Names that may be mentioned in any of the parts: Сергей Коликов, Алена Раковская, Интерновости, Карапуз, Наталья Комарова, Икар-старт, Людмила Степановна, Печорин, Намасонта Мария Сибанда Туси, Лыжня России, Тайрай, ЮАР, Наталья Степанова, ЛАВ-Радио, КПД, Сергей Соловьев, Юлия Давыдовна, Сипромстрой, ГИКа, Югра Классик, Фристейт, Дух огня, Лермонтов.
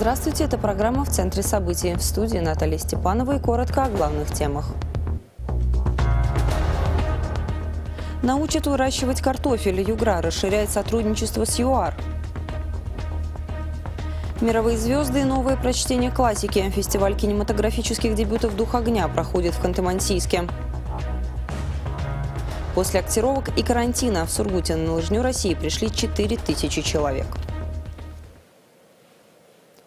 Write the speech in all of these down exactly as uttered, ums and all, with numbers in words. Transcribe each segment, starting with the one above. Здравствуйте, это программа «В центре событий». В студии Наталья Степанова и коротко о главных темах. Научат выращивать картофель. Югра расширяет сотрудничество с ЮАР. Мировые звезды и новые прочтения классики. Фестиваль кинематографических дебютов «Дух огня» проходит в Ханты-Мансийске. После актировок и карантина в Сургуте на Лыжню России пришли четыре тысячи человек.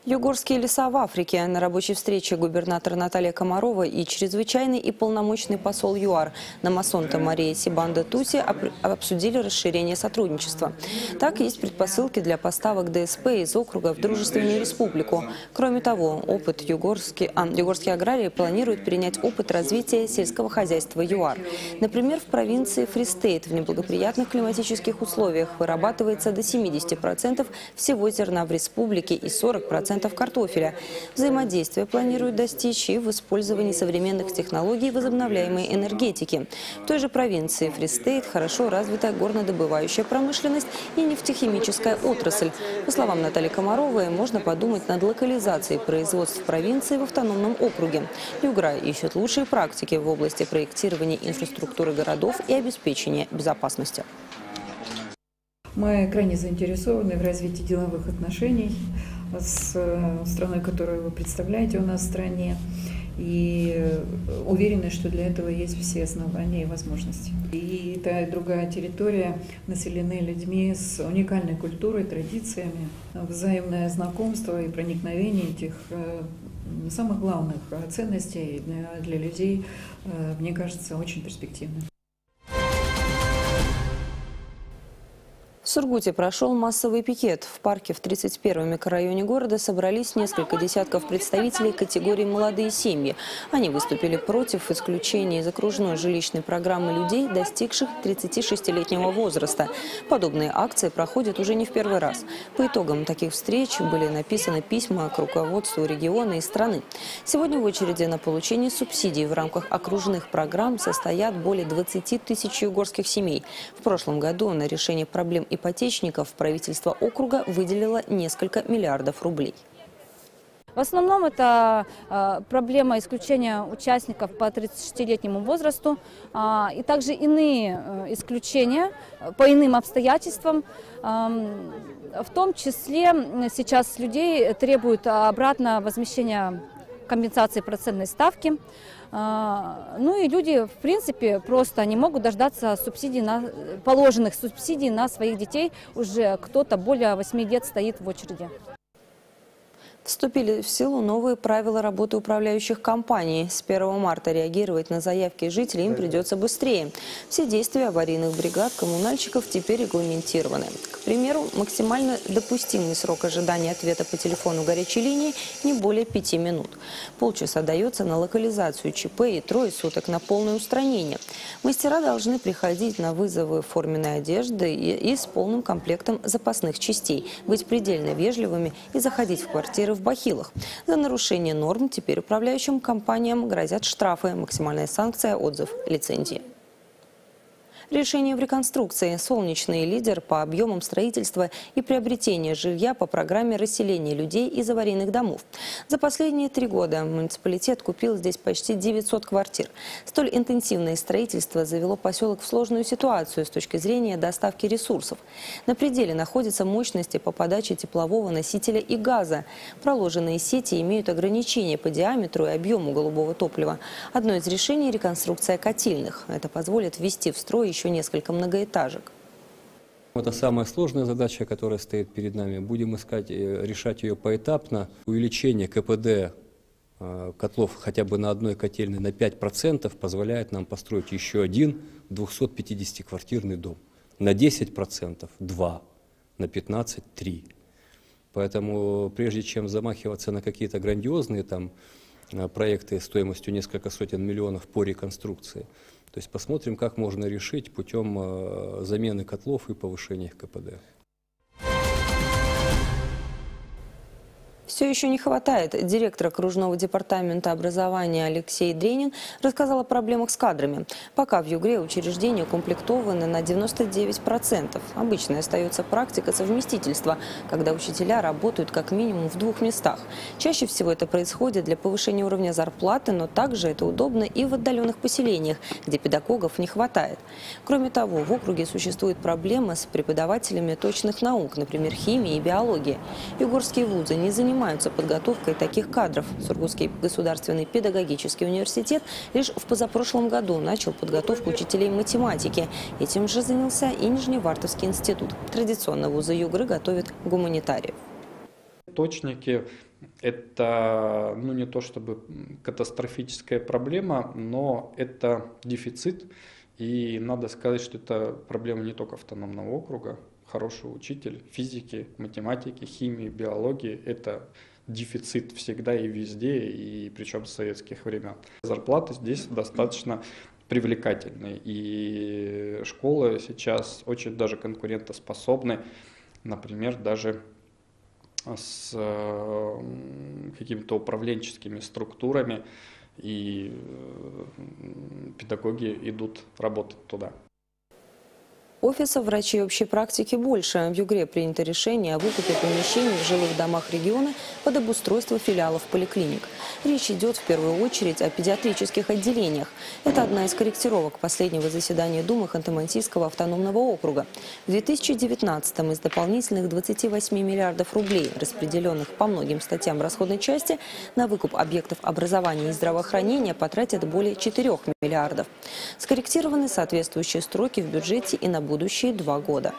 Югорские леса в Африке. На рабочей встрече губернатор Наталья Комарова и чрезвычайный и полномочный посол ЮАР Намасонта Мария Сибанда Туси обсудили расширение сотрудничества. Так, есть предпосылки для поставок ДСП из округа в дружественную республику. Кроме того, опыт югорские, а, югорские аграрии планируют перенять опыт развития сельского хозяйства ЮАР. Например, в провинции Фристейт в неблагоприятных климатических условиях вырабатывается до семидесяти процентов всего зерна в республике и сорока процентов картофеля. Взаимодействие планируют достичь и в использовании современных технологий возобновляемой энергетики. В той же провинции Фристейт хорошо развитая горнодобывающая промышленность и нефтехимическая отрасль. По словам Натальи Комаровой, можно подумать над локализацией производств провинции в автономном округе. Югра ищет лучшие практики в области проектирования инфраструктуры городов и обеспечения безопасности. Мы крайне заинтересованы в развитии деловых отношений с страной, которую вы представляете у нас в стране, и уверены, что для этого есть все основания и возможности. И та и другая территория населены людьми с уникальной культурой, традициями, взаимное знакомство и проникновение этих самых главных ценностей для людей, мне кажется, очень перспективным. В Сургуте прошел массовый пикет. В парке в тридцать первом микрорайоне города собрались несколько десятков представителей категории «Молодые семьи». Они выступили против исключения из окружной жилищной программы людей, достигших тридцатишестилетнего возраста. Подобные акции проходят уже не в первый раз. По итогам таких встреч были написаны письма к руководству региона и страны. Сегодня в очереди на получение субсидий в рамках окружных программ состоят более двадцати тысяч югорских семей. В прошлом году на решение проблем ипотечников правительство округа выделило несколько миллиардов рублей. В основном это проблема исключения участников по тридцатишестилетнему возрасту и также иные исключения по иным обстоятельствам. В том числе сейчас людей требуют обратно возмещения компенсации процентной ставки. Ну и люди, в принципе, просто не могут дождаться субсидий на, положенных субсидий на своих детей. Уже кто-то более восьми лет стоит в очереди. Вступили в силу новые правила работы управляющих компаний. С первого марта реагировать на заявки жителей им придется быстрее. Все действия аварийных бригад коммунальщиков теперь регламентированы. К примеру, максимально допустимый срок ожидания ответа по телефону горячей линии не более пяти минут. Полчаса дается на локализацию ЧП и трое суток на полное устранение. Мастера должны приходить на вызовы форменной одежды и, и с полным комплектом запасных частей, быть предельно вежливыми и заходить в квартиры в бахилах. За нарушение норм теперь управляющим компаниям грозят штрафы, максимальная санкция – отзыв лицензии. Решение в реконструкции. Солнечный лидер по объемам строительства и приобретения жилья по программе расселения людей из аварийных домов. За последние три года муниципалитет купил здесь почти девятьсот квартир. Столь интенсивное строительство завело поселок в сложную ситуацию с точки зрения доставки ресурсов. На пределе находятся мощности по подаче теплового носителя и газа. Проложенные сети имеют ограничения по диаметру и объему голубого топлива. Одно из решений – реконструкция котельных. Это позволит ввести в строй еще несколько многоэтажек. Это самая сложная задача, которая стоит перед нами. Будем искать, решать ее поэтапно. Увеличение КПД котлов хотя бы на одной котельной на пять процентов позволяет нам построить еще один двухсотпятидесятиквартирный дом. На десять процентов – два, на пятнадцать процентов – три. Поэтому прежде чем замахиваться на какие-то грандиозные там, проекты стоимостью несколько сотен миллионов по реконструкции, то есть посмотрим, как можно решить путем замены котлов и повышения их КПД. Все еще не хватает. Директор окружного департамента образования Алексей Дренин рассказал о проблемах с кадрами. Пока в Югре учреждения укомплектованы на девяносто девять процентов. Обычно остается практика совместительства, когда учителя работают как минимум в двух местах. Чаще всего это происходит для повышения уровня зарплаты, но также это удобно и в отдаленных поселениях, где педагогов не хватает. Кроме того, в округе существует проблема с преподавателями точных наук, например, химии и биологии. Югорские вузы не занимаются занимаются подготовкой таких кадров. Сургутский государственный педагогический университет лишь в позапрошлом году начал подготовку учителей математики. Этим же занялся и Нижневартовский институт. Традиционно вузы Югры готовят гуманитариев. Точники – это ну, не то чтобы катастрофическая проблема, но это дефицит. И надо сказать, что это проблема не только автономного округа. Хороший учитель физики, математики, химии, биологии – это дефицит всегда и везде, и причем с советских времен. Зарплаты здесь достаточно привлекательные, и школы сейчас очень даже конкурентоспособны, например, даже с какими-то управленческими структурами, и педагоги идут работать туда. Офисов врачей общей практики больше. В Югре принято решение о выкупе помещений в жилых домах региона под обустройство филиалов поликлиник. Речь идет в первую очередь о педиатрических отделениях. Это одна из корректировок последнего заседания Думы Ханты-Мансийского автономного округа. В две тысячи девятнадцатом из дополнительных двадцати восьми миллиардов рублей, распределенных по многим статьям расходной части, на выкуп объектов образования и здравоохранения потратят более четырёх миллиардов. Скорректированы соответствующие строки в бюджете и на будущее. Будущие два года.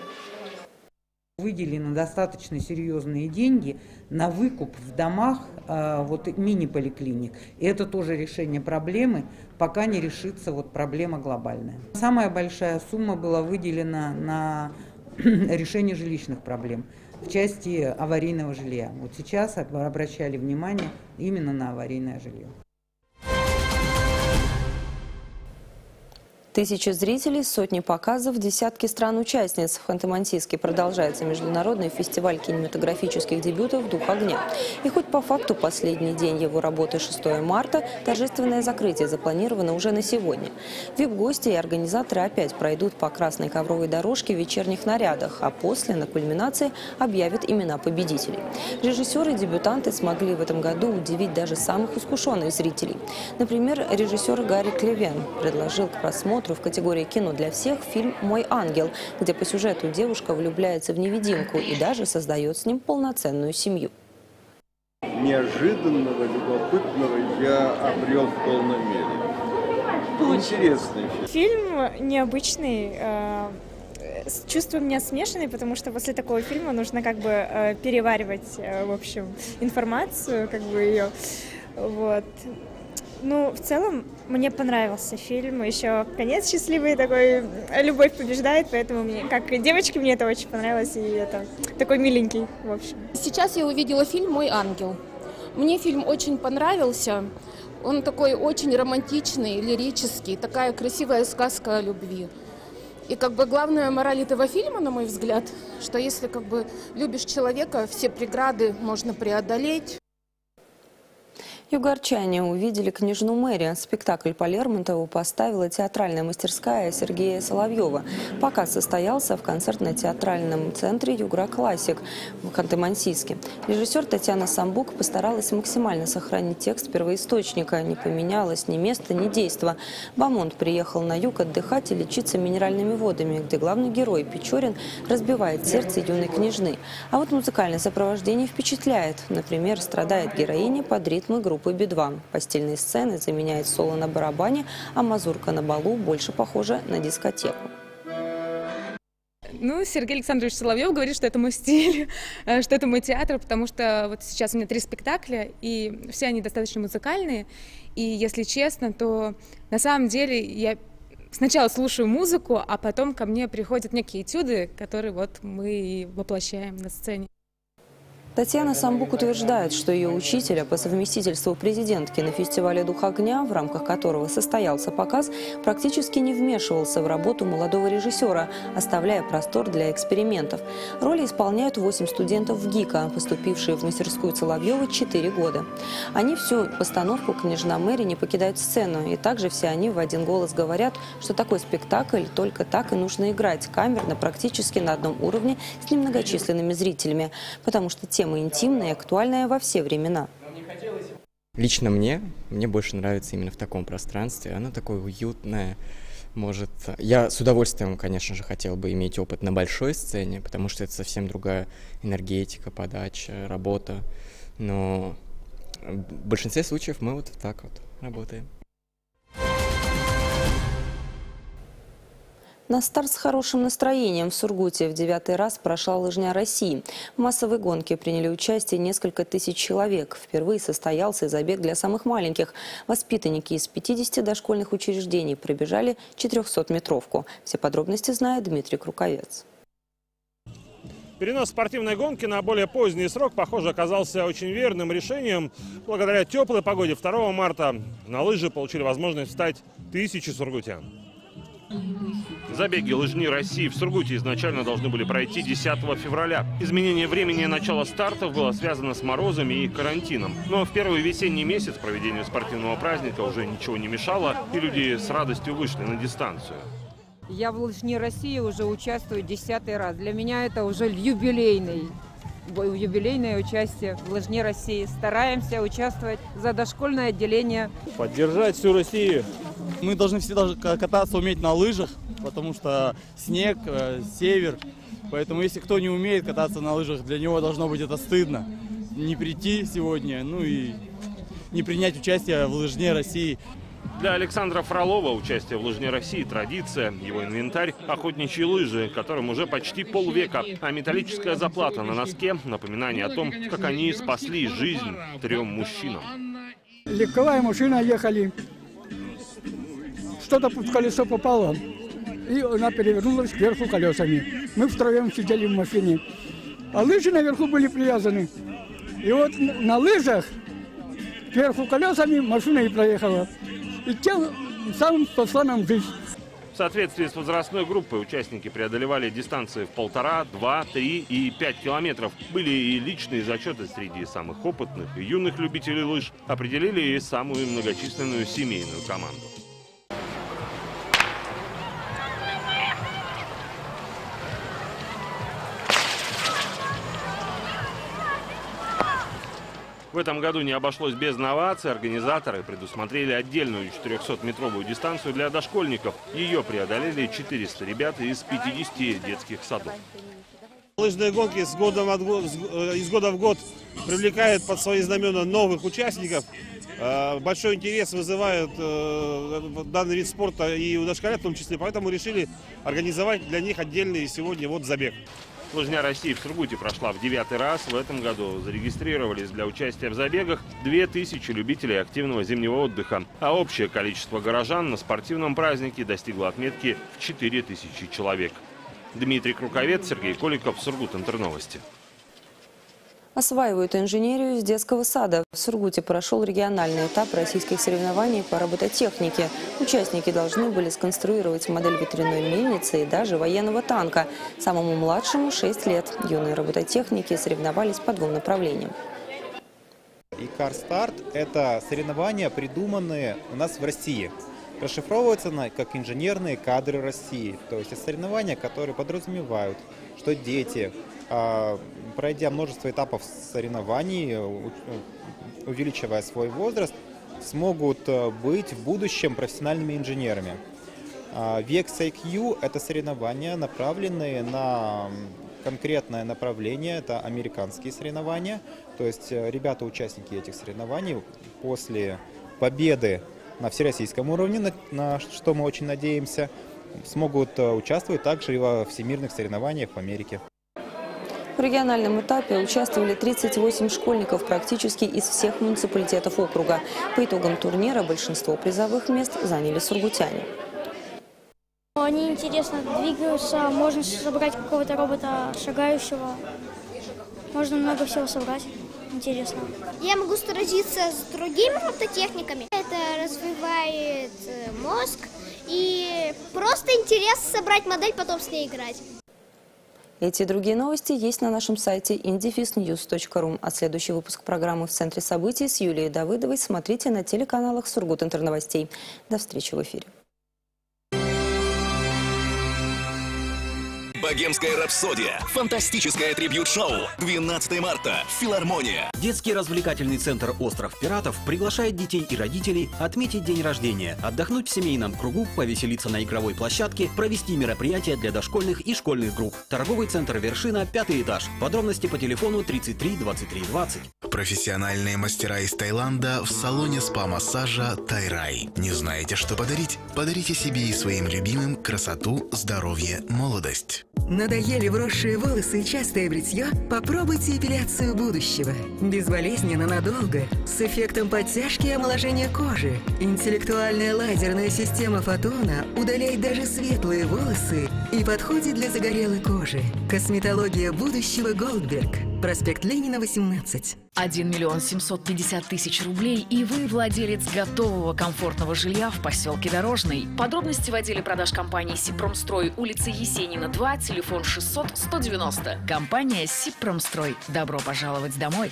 Выделены достаточно серьезные деньги на выкуп в домах вот, мини-поликлиник. И это тоже решение проблемы, пока не решится вот, проблема глобальная. Самая большая сумма была выделена на решение жилищных проблем в части аварийного жилья. Вот сейчас обращали внимание именно на аварийное жилье. Тысячи зрителей, сотни показов, десятки стран-участниц. В Ханты-Мансийске продолжается международный фестиваль кинематографических дебютов «Дух огня». И хоть по факту последний день его работы шестое марта, торжественное закрытие запланировано уже на сегодня. Вип-гости и организаторы опять пройдут по красной ковровой дорожке в вечерних нарядах, а после на кульминации объявят имена победителей. Режиссеры-дебютанты смогли в этом году удивить даже самых искушенных зрителей. Например, режиссер Гарри Клевен предложил к просмотру в категории «Кино для всех» фильм «Мой ангел», где по сюжету девушка влюбляется в невидимку и даже создает с ним полноценную семью. Неожиданного, любопытного я обрел в полном мере. Интересный фильм. Фильм необычный, э, с чувством меня смешанный, потому что после такого фильма нужно как бы э, переваривать э, в общем, информацию, как бы ее... Вот. Ну, в целом, мне понравился фильм. Еще конец счастливый такой, любовь побеждает, поэтому мне, как девочке, мне это очень понравилось, и это такой миленький, в общем. Сейчас я увидела фильм «Мой ангел». Мне фильм очень понравился. Он такой очень романтичный, лирический, такая красивая сказка о любви. И как бы главная мораль этого фильма, на мой взгляд, что если как бы любишь человека, все преграды можно преодолеть. Югорчане увидели княжну Мэри. Спектакль по Лермонтову поставила театральная мастерская Сергея Соловьева. Показ состоялся в концертно-театральном центре «Югра Классик» в Ханты-Мансийске. Режиссер Татьяна Самбук постаралась максимально сохранить текст первоисточника. Не поменялось ни место, ни действо. Бамонт приехал на юг отдыхать и лечиться минеральными водами, где главный герой Печорин разбивает сердце юной княжны. А вот музыкальное сопровождение впечатляет. Например, страдает героиня под ритмы группы би два. Постельные сцены заменяет соло на барабане, а мазурка на балу больше похожа на дискотеку. Ну, Сергей Александрович Соловьев говорит, что это мой стиль, что это мой театр, потому что вот сейчас у меня три спектакля, и все они достаточно музыкальные. И если честно, то на самом деле я сначала слушаю музыку, а потом ко мне приходят некие этюды, которые вот мы воплощаем на сцене. Татьяна Самбук утверждает, что ее учителя по совместительству президентки на фестивале «Дух огня», в рамках которого состоялся показ, практически не вмешивался в работу молодого режиссера, оставляя простор для экспериментов. Роли исполняют восемь студентов в ГИКа, поступившие в мастерскую Соловьева четыре года. Они всю постановку «Княжна Мэри» не покидают сцену, и также все они в один голос говорят, что такой спектакль только так и нужно играть, камерно, практически на одном уровне с немногочисленными зрителями, потому что те интимная и актуальная во все времена. Лично мне, мне больше нравится именно в таком пространстве. Оно такое уютное, может... Я с удовольствием, конечно же, хотел бы иметь опыт на большой сцене, потому что это совсем другая энергетика, подача, работа. Но в большинстве случаев мы вот так вот работаем. На старт с хорошим настроением в Сургуте в девятый раз прошла «Лыжня России». В массовой гонке приняли участие несколько тысяч человек. Впервые состоялся забег для самых маленьких. Воспитанники из пятидесяти дошкольных учреждений пробежали четырехсотметровку. Все подробности знает Дмитрий Круковец. Перенос спортивной гонки на более поздний срок, похоже, оказался очень верным решением. Благодаря теплой погоде второго марта на лыжи получили возможность встать тысячи сургутян. Забеги «Лыжни России» в Сургуте изначально должны были пройти десятого февраля. Изменение времени начала стартов было связано с морозами и карантином. Но в первый весенний месяц проведению спортивного праздника уже ничего не мешало, и люди с радостью вышли на дистанцию. Я в «Лыжни России» уже участвую десятый раз. Для меня это уже юбилейный. юбилейное участие в «Лыжне России». Стараемся участвовать за дошкольное отделение. Поддержать всю Россию. Мы должны все кататься, уметь на лыжах, потому что снег, север. Поэтому если кто не умеет кататься на лыжах, для него должно быть это стыдно. Не прийти сегодня, ну и не принять участие в «Лыжне России». Для Александра Фролова участие в «Лыжне России» – традиция. Его инвентарь – охотничьи лыжи, которым уже почти полвека. А металлическая заплата на носке – напоминание о том, как они спасли жизнь трем мужчинам. Легковая машина ехали. Что-то под колесо попало, и она перевернулась кверху колесами. Мы втроем сидели в машине, а лыжи наверху были привязаны. И вот на лыжах кверху колесами машина и проехала. И тем самым спасла нам жизнь. В соответствии с возрастной группой участники преодолевали дистанции в полтора, два, три и пять километров. Были и личные зачеты среди самых опытных и юных любителей лыж. Определили и самую многочисленную семейную команду. В этом году не обошлось без новаций. Организаторы предусмотрели отдельную четырехсотметровую дистанцию для дошкольников. Ее преодолели четыреста ребят из пятидесяти детских садов. Лыжные гонки с годом от го... из года в год привлекают под свои знамена новых участников. Большой интерес вызывает данный вид спорта и у дошколят в том числе. Поэтому решили организовать для них отдельный сегодня вот забег. «Лыжня России» в Сургуте прошла в девятый раз. В этом году зарегистрировались для участия в забегах две тысячи любителей активного зимнего отдыха. А общее количество горожан на спортивном празднике достигло отметки в четыре тысячи человек. Дмитрий Круковец, Сергей Коликов, Сургут, Интерновости. Осваивают инженерию с детского сада. В Сургуте прошел региональный этап российских соревнований по робототехнике. Участники должны были сконструировать модель ветряной мельницы и даже военного танка. Самому младшему шесть лет. Юные робототехники соревновались по двум направлениям. «Икар-старт» – это соревнования, придуманные у нас в России. Расшифровывается она как «Инженерные кадры России». То есть это соревнования, которые подразумевают, что дети, пройдя множество этапов соревнований, увеличивая свой возраст, смогут быть в будущем профессиональными инженерами. ви икс ай кью – это соревнования, направленные на конкретное направление, это американские соревнования. То есть ребята-участники этих соревнований после победы на всероссийском уровне, на что мы очень надеемся, смогут участвовать также и во всемирных соревнованиях в Америке. В региональном этапе участвовали тридцать восемь школьников практически из всех муниципалитетов округа. По итогам турнира большинство призовых мест заняли сургутяне. Они интересно двигаются, можно собрать какого-то робота шагающего. Можно много всего собрать. Интересно. Я могу сразиться с другими мототехниками. Это развивает мозг и просто интересно собрать модель, потом с ней играть. Эти и другие новости есть на нашем сайте ин дефис ньюс точка ру. А следующий выпуск программы «В центре событий» с Юлией Давыдовой смотрите на телеканалах Сургут Интерновостей. До встречи в эфире. Богемская рапсодия. Фантастическое трибьют-шоу. двенадцатого марта. Филармония. Детский развлекательный центр «Остров пиратов» приглашает детей и родителей отметить день рождения, отдохнуть в семейном кругу, повеселиться на игровой площадке, провести мероприятия для дошкольных и школьных групп. Торговый центр «Вершина», пятый этаж. Подробности по телефону тридцать три двадцать три двадцать. Профессиональные мастера из Таиланда в салоне спа-массажа «Тайрай». Не знаете, что подарить? Подарите себе и своим любимым красоту, здоровье, молодость. Надоели вросшие волосы и частое бритье? Попробуйте эпиляцию будущего. Безболезненно, надолго, с эффектом подтяжки и омоложения кожи. Интеллектуальная лазерная система фотона удаляет даже светлые волосы и подходит для загорелой кожи. Косметология будущего «Голдберг». Проспект Ленина, восемнадцать. один миллион семьсот пятьдесят тысяч рублей, и вы владелец готового комфортного жилья в поселке Дорожный. Подробности в отделе продаж компании «Сипромстрой», улица Есенина, два, телефон шестьсот сто девяносто. Компания «Сипромстрой». Добро пожаловать домой!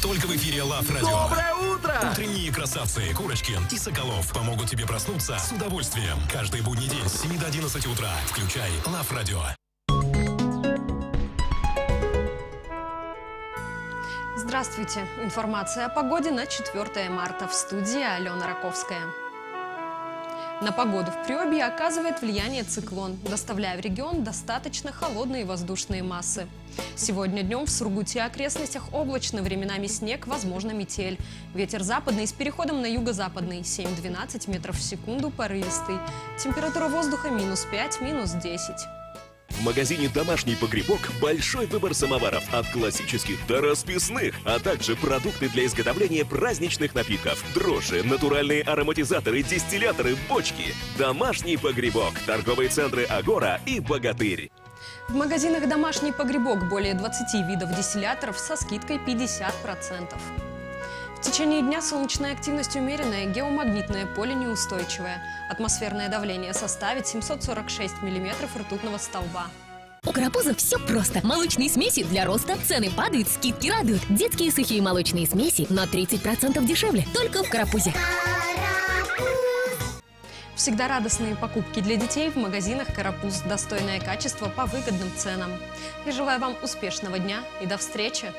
Только в эфире ЛАВ-Радио. Доброе утро! Утренние красавцы Курочкин и Соколов помогут тебе проснуться с удовольствием. Каждый будний день с семи до одиннадцати утра. Включай ЛАВ-Радио. Здравствуйте. Информация о погоде на четвёртое марта. В студии Алена Раковская. На погоду в Приобье оказывает влияние циклон, доставляя в регион достаточно холодные воздушные массы. Сегодня днем в Сургуте и окрестностях облачно, временами снег, возможно метель. Ветер западный с переходом на юго-западный, семь-двенадцать метров в секунду, порывистый. Температура воздуха минус пять, минус десять. В магазине «Домашний погребок» большой выбор самоваров от классических до расписных, а также продукты для изготовления праздничных напитков, дрожжи, натуральные ароматизаторы, дистилляторы, бочки. «Домашний погребок», торговые центры «Агора» и «Богатырь». В магазинах «Домашний погребок» более двадцати видов дистилляторов со скидкой пятьдесят процентов. В течение дня солнечная активность умеренная, геомагнитное поле неустойчивое. Атмосферное давление составит семьсот сорок шесть миллиметров ртутного столба. У Карапуза все просто. Молочные смеси для роста. Цены падают, скидки радуют. Детские сухие молочные смеси на тридцать процентов дешевле. Только в Карапузе. Всегда радостные покупки для детей в магазинах «Карапуз». Достойное качество по выгодным ценам. Я желаю вам успешного дня и до встречи!